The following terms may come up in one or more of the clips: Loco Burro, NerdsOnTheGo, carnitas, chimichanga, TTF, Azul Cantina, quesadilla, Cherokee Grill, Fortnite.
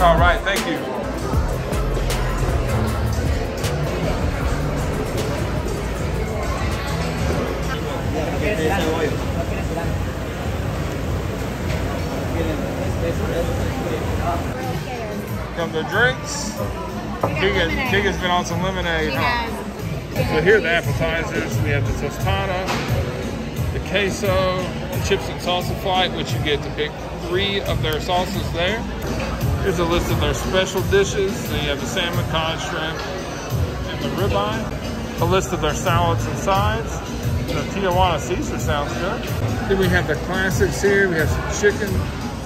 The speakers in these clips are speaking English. All right, thank you. Come to drinks. Kika's been on some lemonade, huh? So here are the appetizers. We have the tostada, the queso, the chips and salsa flight, which you get to pick 3 of their salsas there. Here's a list of their special dishes. So you have the salmon, cod, shrimp, and the ribeye. A list of their salads and sides. The Tijuana Caesar sounds good. Then we have the classics here. We have some chicken,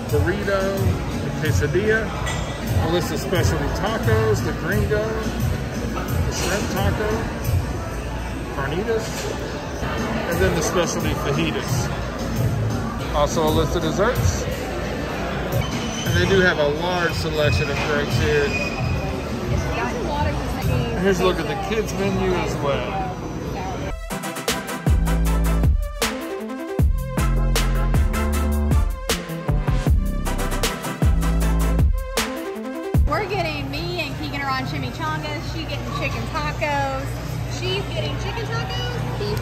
burrito, the quesadilla. A list of specialty tacos, the gringo, the shrimp taco, carnitas, and then the specialty fajitas. Also a list of desserts. And they do have a large selection of drinks here. Here's a look at the kids menu as well. Chimichangas, she getting chicken tacos. She's getting chicken tacos, beef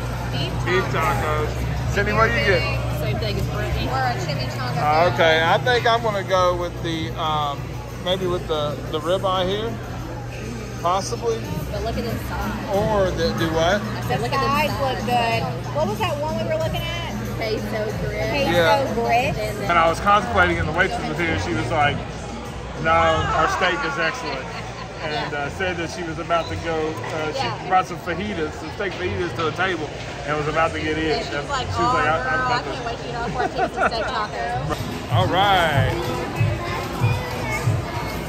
tacos. Cindy, what do you get? Same thing as Brittany. Or a chimichanga. Okay, I think I'm gonna go with the maybe with the ribeye here, possibly. But look at the sides. Or the do what? I said look at the sides look good. What was that one we were looking at? Queso grits. And I was contemplating, and the waitress was here. She was like, "No, our steak is excellent." And said that she was about to go, she brought some fajitas, some steak fajitas to the table and was about to get in. And she was like, oh, girl, I can't wait to eat all 14 of steak tacos. All right.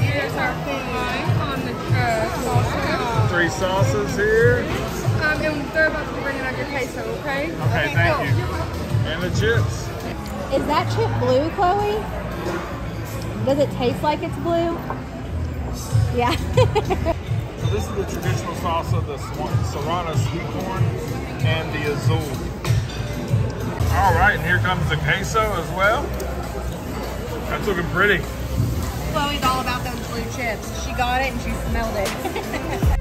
Here's our food on the sauces. 3 sauces here. And they're about to be bringing out your queso, okay? Okay, thank you. And the chips. Is that chip blue, Chloe? Does it taste like it's blue? Yeah. So this is the traditional salsa, the serrano sweet corn, and the azul. All right, and here comes the queso as well. That's looking pretty. Chloe's all about those blue chips. She got it and she smelled it.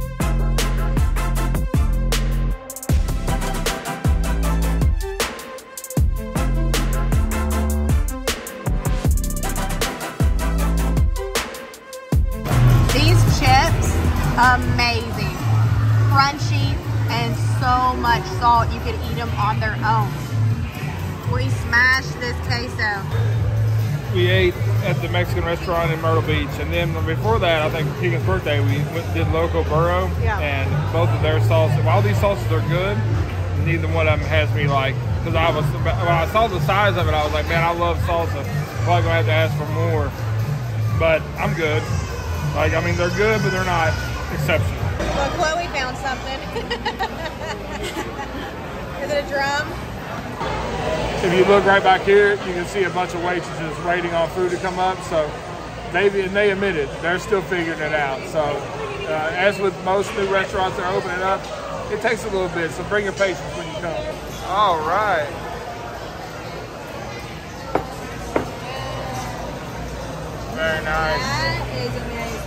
Amazing, crunchy, and so much salt. You could eat them on their own. We smashed this queso. We ate at the Mexican restaurant in Myrtle Beach, and then before that, I think for Keegan's birthday, we did Loco Burro, and both of their sauces. All these sauces are good. Neither one of them has me like, because I was when I saw the size of it, I was like, man, I love salsa. Probably gonna have to ask for more, but I'm good. Like, I mean, they're good, but they're not exceptional. Well, Chloe found something. Is it a drum? If you look right back here, you can see a bunch of waitresses waiting on food to come up. So they admitted they're still figuring it out. So as with most new restaurants that are opening up, it takes a little bit. So bring your patience when you come. All right. Very nice. That is amazing.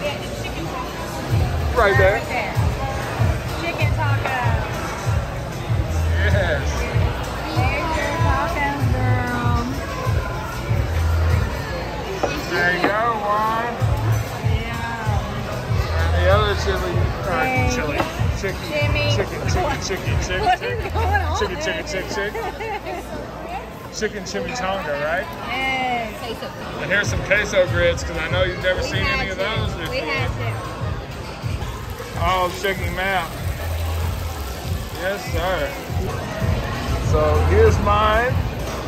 We had the chicken tacos. Right there. Right there. Chicken tacos. Yes. There's your tacos, girl. There you go, Juan. Yeah. And the other chili. Chicken. What is going on? Chicken chimichanga, right? Yeah. And here's some queso grits, because I know you've never seen any of those before. We had to. Oh, checking them out. Yes, sir. So here's mine.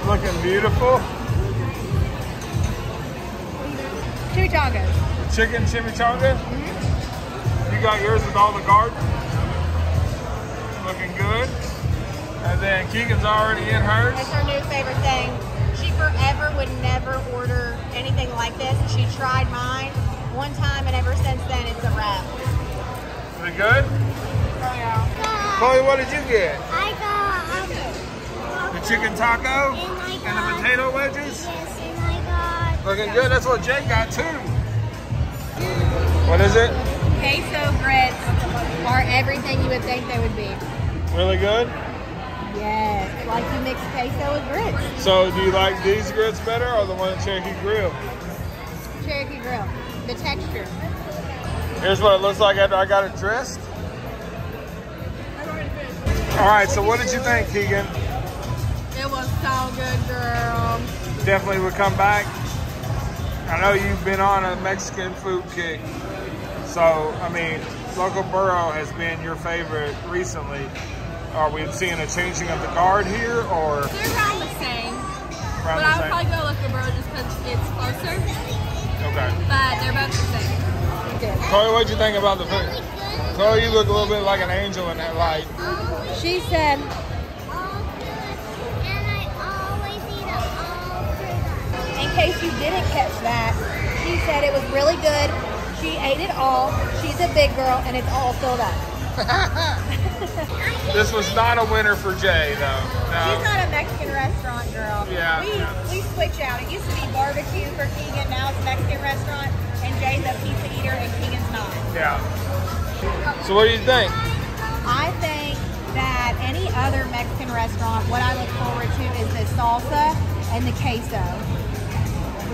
Looking beautiful. Chimichanga. Chicken chimichanga? Mm-hmm. You got yours with all the garden. Looking good. And then Keegan's already in hers. That's her new favorite thing. She forever would never order anything like this. She tried mine one time, and ever since then, it's a wrap. Is it good? Oh, yeah. Chloe, what did you get? I got the chicken taco and the potato wedges. Yes, and I got Looking good. That's what Jay got too. What is it? Queso breads are everything you would think they would be. Really good? Yes, like you mix queso with grits. So do you like these grits better or the one at Cherokee Grill? Cherokee Grill. The texture. Here's what it looks like after I got it dressed. Alright, so what did you think, Keegan? It was so good, girl. Definitely would come back. I know you've been on a Mexican food kick. So, I mean, Loco Burro has been your favorite recently. Are we seeing a changing of the guard here, or? They're around the same. Around but the I would same. Probably go Loco Burro just because it's closer. Okay. But they're both the same. Good. Chloe, what'd you think about the food? Chloe, you look a little bit like an angel in that light. She said, all good, and I always eat it all good. In case you didn't catch that, she said it was really good. She ate it all. She's a big girl, and it's all filled up. This was not a winner for Jay, though. No. She's not a Mexican restaurant girl. Yeah. We switch out. It used to be barbecue for Keegan. Now it's Mexican restaurant, and Jay's a pizza eater, and Keegan's not. Yeah. So what do you think? I think that any other Mexican restaurant, what I look forward to is the salsa and the queso.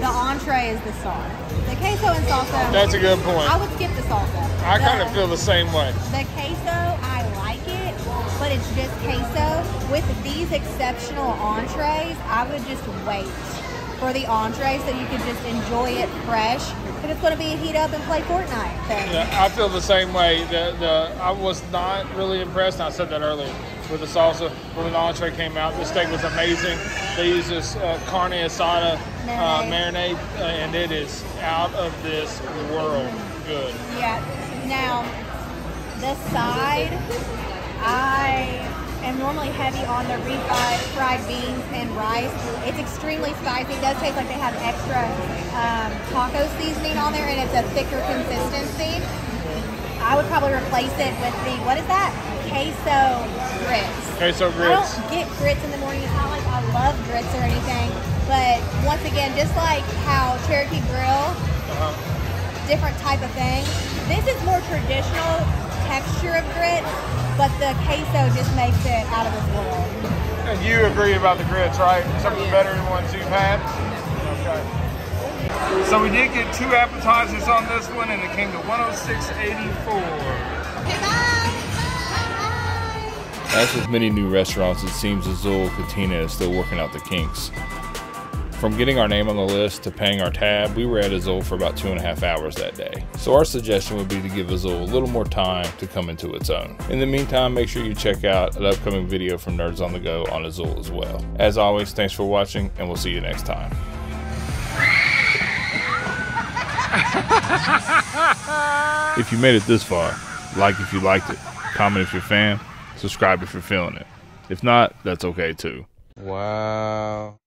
The entree is the sauce. The queso and salsa. That's a good point. I would skip the salsa. I kind of feel the same way. The queso, I like it, but it's just queso. With these exceptional entrees, I would just wait for the entree so you could just enjoy it fresh. But it's going to be a heat up and play Fortnite thing. Yeah, I feel the same way. I was not really impressed, and I said that earlier, with the salsa. When the entree came out, the steak was amazing. They use this carne asada marinade, and it is out of this world good. Yeah. Now, the side, I am normally heavy on the refried beans and rice. It's extremely spicy. It does taste like they have extra taco seasoning on there, and it's a thicker consistency. I would probably replace it with the, what is that? Queso grits. Queso grits. I don't get grits in the morning. It's not like I love grits or anything. But once again, just like how Cherokee Grill, different type of thing. This is more traditional texture of grits, but the queso just makes it out of this world. And you agree about the grits, right? Some of the better ones you've had? Okay. So we did get 2 appetizers on this one, and it came to $106.84. Goodbye. As with many new restaurants, it seems Azul Cantina is still working out the kinks. From getting our name on the list to paying our tab, we were at Azul for about 2.5 hours that day. So our suggestion would be to give Azul a little more time to come into its own. In the meantime, make sure you check out an upcoming video from Nerds on the Go on Azul as well. As always, thanks for watching, and we'll see you next time. If you made it this far, like if you liked it, comment if you're a fan, subscribe if you're feeling it. If not, that's okay too. Wow.